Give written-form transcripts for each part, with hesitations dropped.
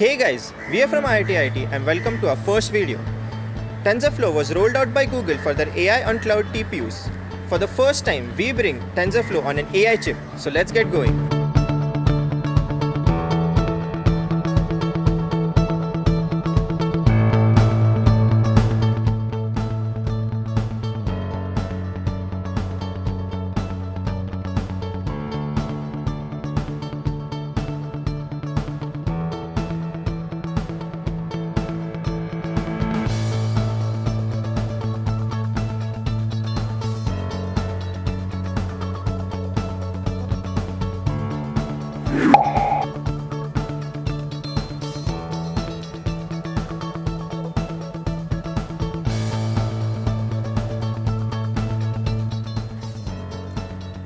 Hey guys, we are from IoTIoT and welcome to our first video. TensorFlow was rolled out by Google for their AI on cloud TPUs. For the first time, we bring TensorFlow on an AI chip. So let's get going.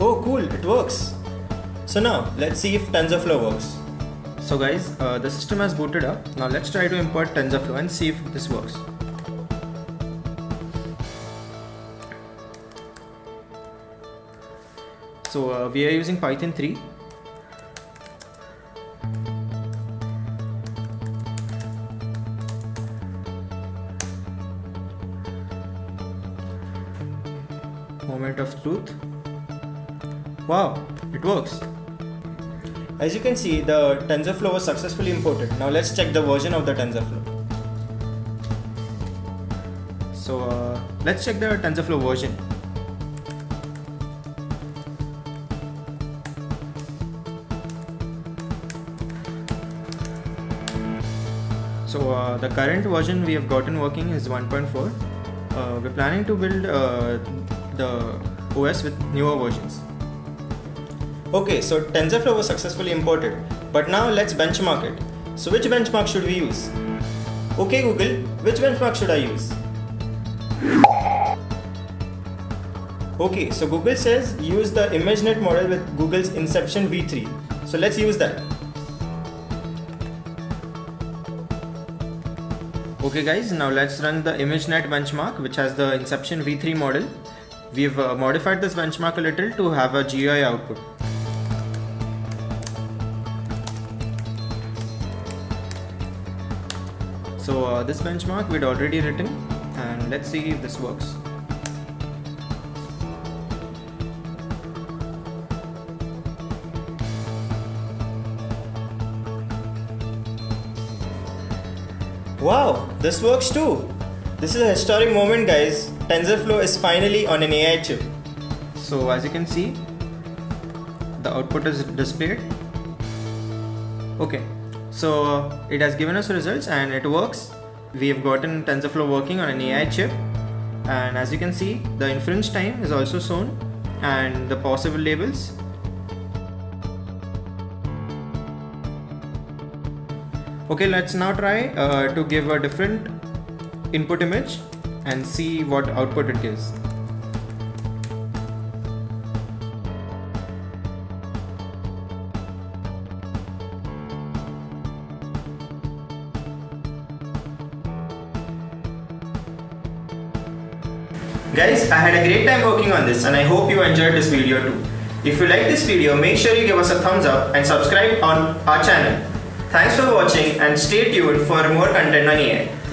Oh cool, it works. So now let's see if TensorFlow works. So guys, the system has booted up. Now let's try to import TensorFlow and see if this works. So we are using Python 3. Moment of truth. Wow, it works. As you can see, the TensorFlow was successfully imported. Now let's check the version of the TensorFlow. So let's check the TensorFlow version. So the current version we have gotten working is 1.4. We're planning to build the OS with newer versions. Okay, so TensorFlow was successfully imported, but now let's benchmark it. So which benchmark should we use? Okay Google, which benchmark should I use? Okay, so Google says use the ImageNet model with Google's Inception V3. So let's use that. Okay guys, now let's run the ImageNet benchmark, which has the Inception V3 model. We've modified this benchmark a little to have a GUI output. So this benchmark we'd already written, and let's see if this works. Wow, this works too! This is a historic moment guys, TensorFlow is finally on an AI chip. So as you can see, the output is displayed. Okay. So it has given us results and it works. We have gotten TensorFlow working on an AI chip, and as you can see, the inference time is also shown and the possible labels. Okay, let's now try to give a different input image and see what output it gives. Guys, I had a great time working on this and I hope you enjoyed this video too. If you like this video, make sure you give us a thumbs up and subscribe on our channel. Thanks for watching and stay tuned for more content on AI.